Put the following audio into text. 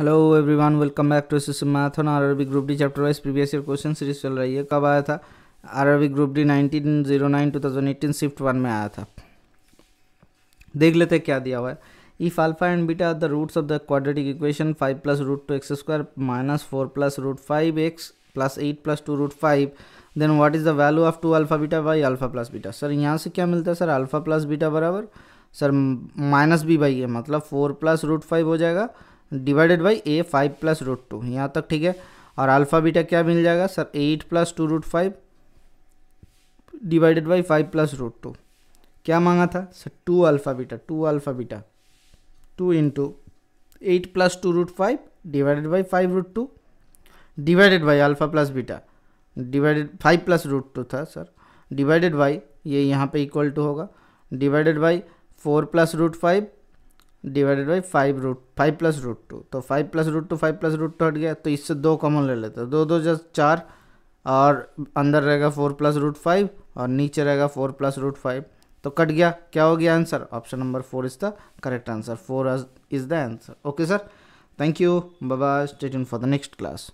Hello everyone, welcome back to ssc मैथन। RRB group D chapter wise previous year question series चल रही है। कब आया था आरआरबी ग्रुप डी? 1909-2018 शिफ्ट 1 में आया था। देख लेते हैं क्या दिया हुआ है। If alpha and beta the roots of the quadratic equation 5 + √2x² -4 + √5x +8 + 2 √5 then what is the value of 2 alpha beta by alpha plus beta. Sir यहाँ से क्या मिलता है? सर अल्फा प्लस बीटा बराबर सर -b बाई ए, मतलब 4 + √5 हो जाएगा divided by ए 5 + √2। यहाँ तक ठीक है। और अल्फा बीटा क्या मिल जाएगा? Sir 8 + 2 √5 divided by 5 + √2। क्या मांगा था sir? 2 alpha beta 2 × 8 + 2 √5 divided by 5 √2 divided by alpha plus beta divided 5 + √2 था सर, डिवाइडेड बाई ये यहाँ पे इक्वल टू होगा डिवाइडेड बाई 4 + √5 डिवाइडेड बाई 5 + √2। तो 5 + √2 हट गया, तो इससे 2 कॉमन ले लेते हैं। 2 जस्ट 4 और अंदर रहेगा 4 + √5 और नीचे रहेगा 4 + √5, तो कट गया। क्या हो गया answer? Option number 4 is the correct answer. 4 is the answer. Okay sir, thank you, bye bye, stay tuned for the next class.